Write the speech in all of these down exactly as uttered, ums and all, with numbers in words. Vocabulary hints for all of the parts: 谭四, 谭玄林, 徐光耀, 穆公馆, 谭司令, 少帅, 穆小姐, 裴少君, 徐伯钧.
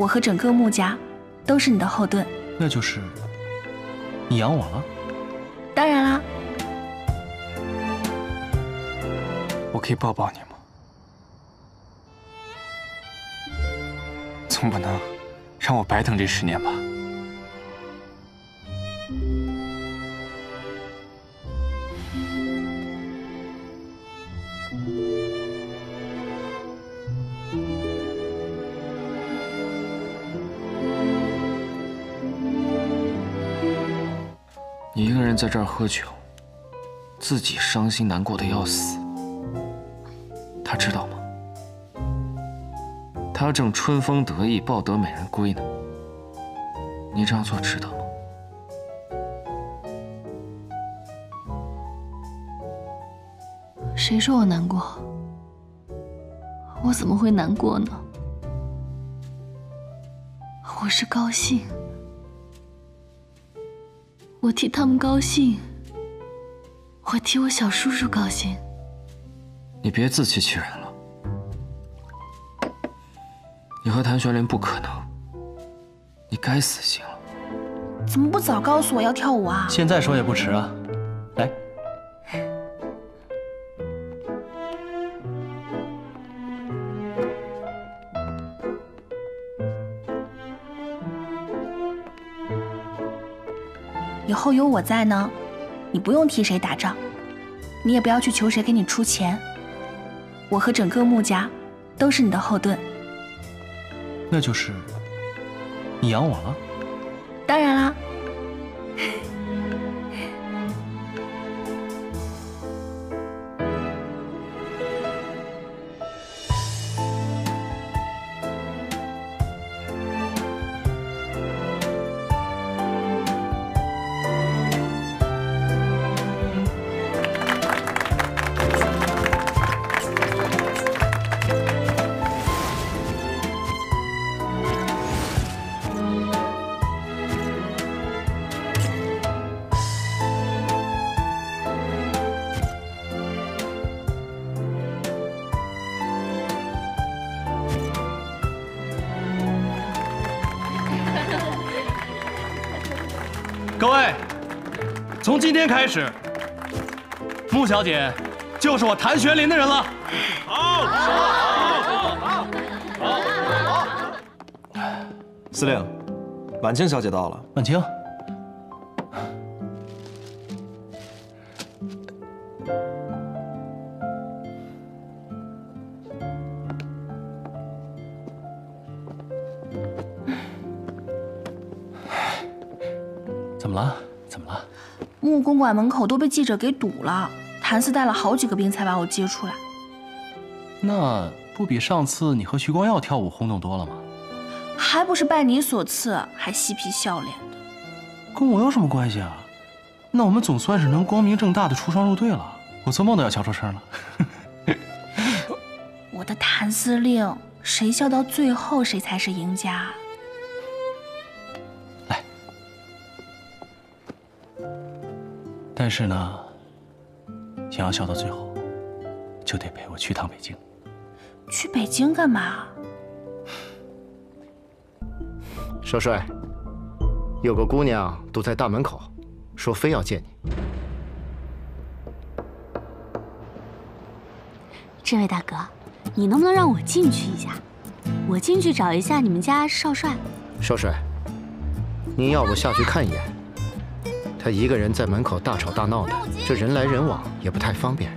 我和整个穆家都是你的后盾。那就是你养我了？当然啦。我可以抱抱你吗？ 总不能让我白等这十年吧？你一个人在这儿喝酒，自己伤心难过的要死，他知道吗？ 他正春风得意，抱得美人归呢。你这样做值得吗？谁说我难过？我怎么会难过呢？我是高兴，我替他们高兴，我替我小叔叔高兴。你别自欺欺人了。 你和谭玄林不可能，你该死心了。怎么不早告诉我要跳舞啊？现在说也不迟啊。来，以后有我在呢，你不用替谁打仗，你也不要去求谁给你出钱。我和整个穆家都是你的后盾。 那就是你养我了，当然啦。从今天开始，穆小姐就是我谭玄林的人了。好，好，好，好，好。司令，婉清小姐到了。婉清，怎么了？怎么了？ 穆公馆门口都被记者给堵了，谭四带了好几个兵才把我接出来。那不比上次你和徐光耀跳舞轰动多了吗？还不是拜你所赐，还嬉皮笑脸的。跟我有什么关系啊？那我们总算是能光明正大的出双入对了，我做梦都要笑出声了。我的谭司令，谁笑到最后谁才是赢家。 但是呢，想要笑到最后，就得陪我去趟北京。去北京干嘛？少帅，有个姑娘堵在大门口，说非要见你。这位大哥，你能不能让我进去一下？我进去找一下你们家少帅。少帅，您要不下去看一眼？ 他一个人在门口大吵大闹的，这人来人往也不太方便。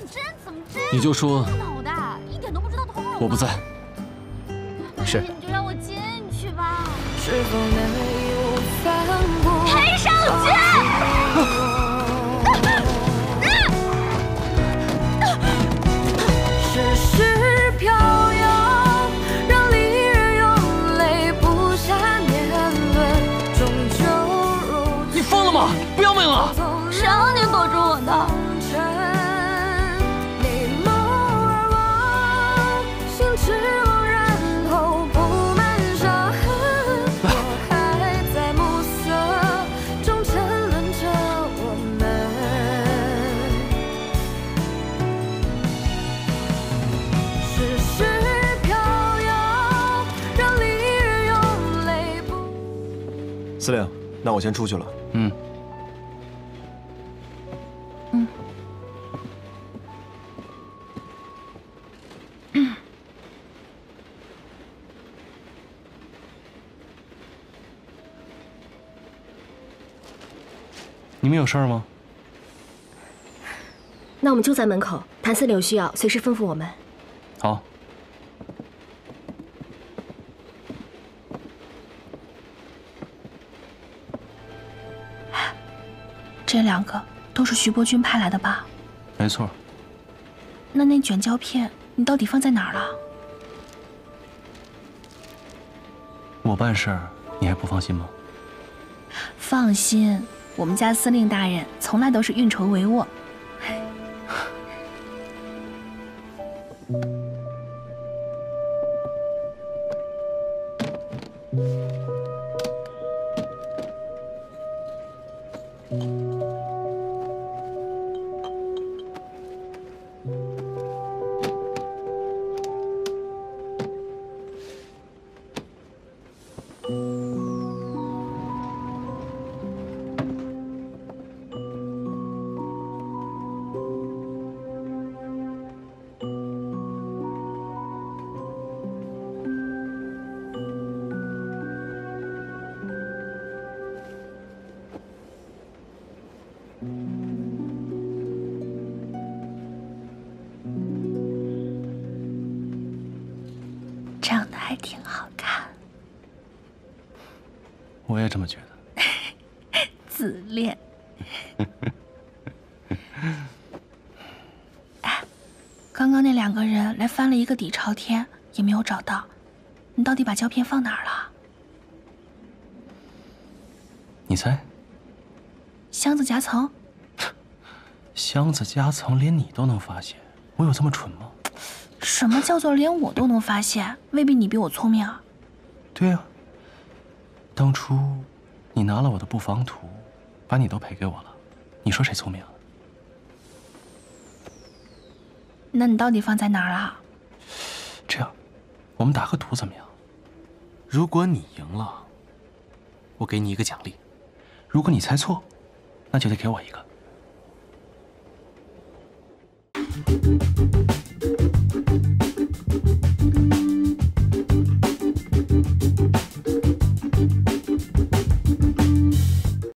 你这人怎么这样？你就说一点都不知道痛苦。我不在。是。你就让我进去吧。裴少君。 谁让你躲着我的？来。司令，那我先出去了。嗯。 你们有事儿吗？那我们就在门口，谭司令有需要，随时吩咐我们。好。这两个都是徐伯钧派来的吧？没错。那那卷胶片你到底放在哪儿了？我办事儿你还不放心吗？放心。 我们家司令大人从来都是运筹帷幄。这么觉得，自恋。哎，刚刚那两个人来翻了一个底朝天，也没有找到。你到底把胶片放哪儿了？你猜？箱子夹层。箱子夹层连你都能发现，我有这么蠢吗？什么叫做连我都能发现？未必你比我聪明啊。对啊。 当初，你拿了我的布防图，把你都赔给我了，你说谁聪明啊？那你到底放在哪儿了？这样，我们打个赌怎么样？如果你赢了，我给你一个奖励；如果你猜错，那就得给我一个。